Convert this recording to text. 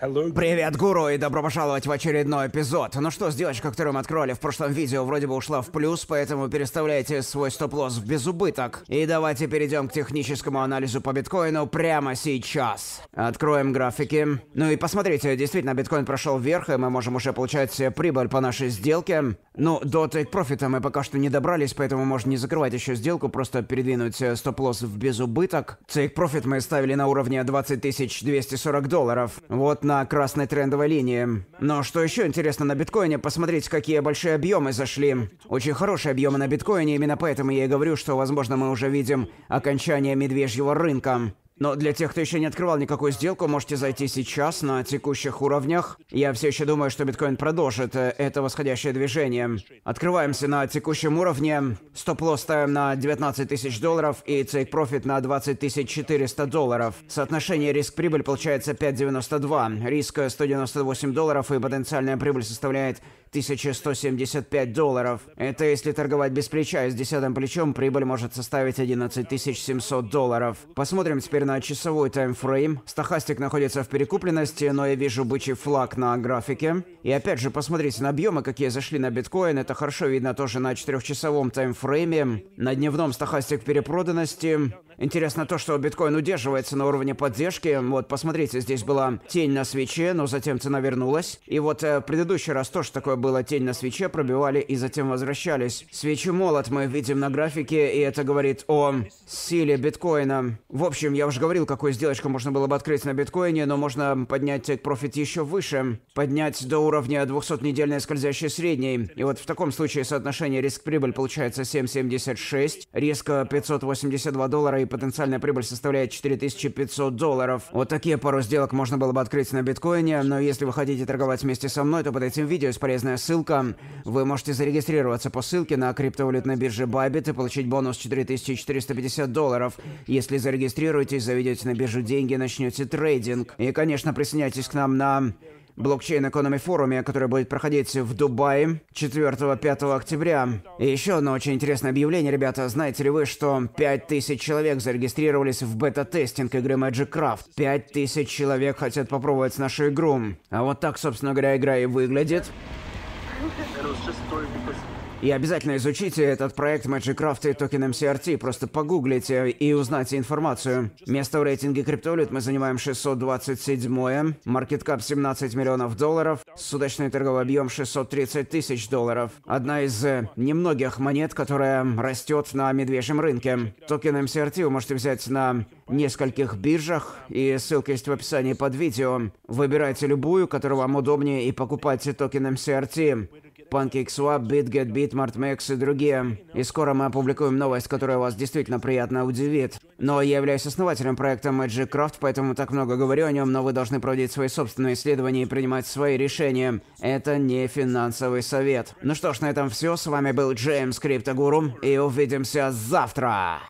Привет, гуру, и добро пожаловать в очередной эпизод. Ну что сделаешь, как которым откроли в прошлом видео, вроде бы ушла в плюс, поэтому переставляйте свой стоп-лосс в безубыток. И давайте перейдем к техническому анализу по биткоину прямо сейчас. Откроем графики. Ну и посмотрите, действительно, биткоин прошел вверх, и мы можем уже получать прибыль по нашей сделке. Ну, до тейк-профита мы пока что не добрались, поэтому можно не закрывать еще сделку, просто передвинуть стоп-лосс в безубыток. Тейк-профит мы ставили на уровне 20 240 долларов. Вот на красной трендовой линии. Но что еще интересно на биткоине, посмотрите, какие большие объемы зашли. Очень хорошие объемы на биткоине, именно поэтому я и говорю, что, возможно, мы уже видим окончание медвежьего рынка. Но для тех, кто еще не открывал никакую сделку, можете зайти сейчас на текущих уровнях. Я все еще думаю, что биткоин продолжит это восходящее движение. Открываемся на текущем уровне. Стоп-лосс ставим на 19 тысяч долларов и тейк-профит на 20 400 долларов. Соотношение риск-прибыль получается 5,92. Риск 198 долларов и потенциальная прибыль составляет 1175 долларов. Это если торговать без плеча, и с 10-м плечом прибыль может составить 11 700 долларов. Посмотрим теперь на часовой таймфрейм. Стохастик находится в перекупленности, но я вижу бычий флаг на графике. И опять же, посмотрите на объемы, какие зашли на биткоин. Это хорошо видно тоже на 4-часовом таймфрейме. На дневном стохастик в перепроданности. Интересно то, что биткоин удерживается на уровне поддержки. Вот, посмотрите, здесь была тень на свече, но затем цена вернулась. И вот в предыдущий раз тоже такое было. Тень на свече, пробивали и затем возвращались. Свечу молот мы видим на графике, и это говорит о силе биткоина. В общем, я уже говорил, какую сделочку можно было бы открыть на биткоине, но можно поднять тейк-профит еще выше. Поднять до уровня 200-недельной скользящей средней. И вот в таком случае соотношение риск-прибыль получается 7,76. Риск 582 доллара и потенциальная прибыль составляет 4500 долларов. Вот такие пару сделок можно было бы открыть на биткоине, но если вы хотите торговать вместе со мной, то под этим видео есть полезная ссылка. Вы можете зарегистрироваться по ссылке на криптовалютной бирже Бабит и получить бонус 4450 долларов. Если зарегистрируетесь, заведете на биржу деньги, начнете трейдинг. И, конечно, присоединяйтесь к нам на Блокчейн-экономи форуме, который будет проходить в Дубае 4-5 октября. И еще одно очень интересное объявление, ребята. Знаете ли вы, что 5000 человек зарегистрировались в бета-тестинг игры MagicCraft? 5000 человек хотят попробовать нашу игру. А вот так, собственно говоря, игра и выглядит. И обязательно изучите этот проект MagicCraft и токен MCRT, просто погуглите и узнайте информацию. Место в рейтинге криптовалют мы занимаем 627-е, маркеткап 17 миллионов долларов, суточный торговый объем 630 тысяч долларов. Одна из немногих монет, которая растет на медвежьем рынке. Токен MCRT вы можете взять на нескольких биржах, и ссылка есть в описании под видео. Выбирайте любую, которую вам удобнее, и покупайте токен MCRT. PancakeSwap, BitGet, BitMart, Max и другие. И скоро мы опубликуем новость, которая вас действительно приятно удивит. Но я являюсь основателем проекта MagicCraft, поэтому так много говорю о нем, но вы должны проводить свои собственные исследования и принимать свои решения. Это не финансовый совет. Ну что ж, на этом все. С вами был Джеймс Криптогуру, и увидимся завтра!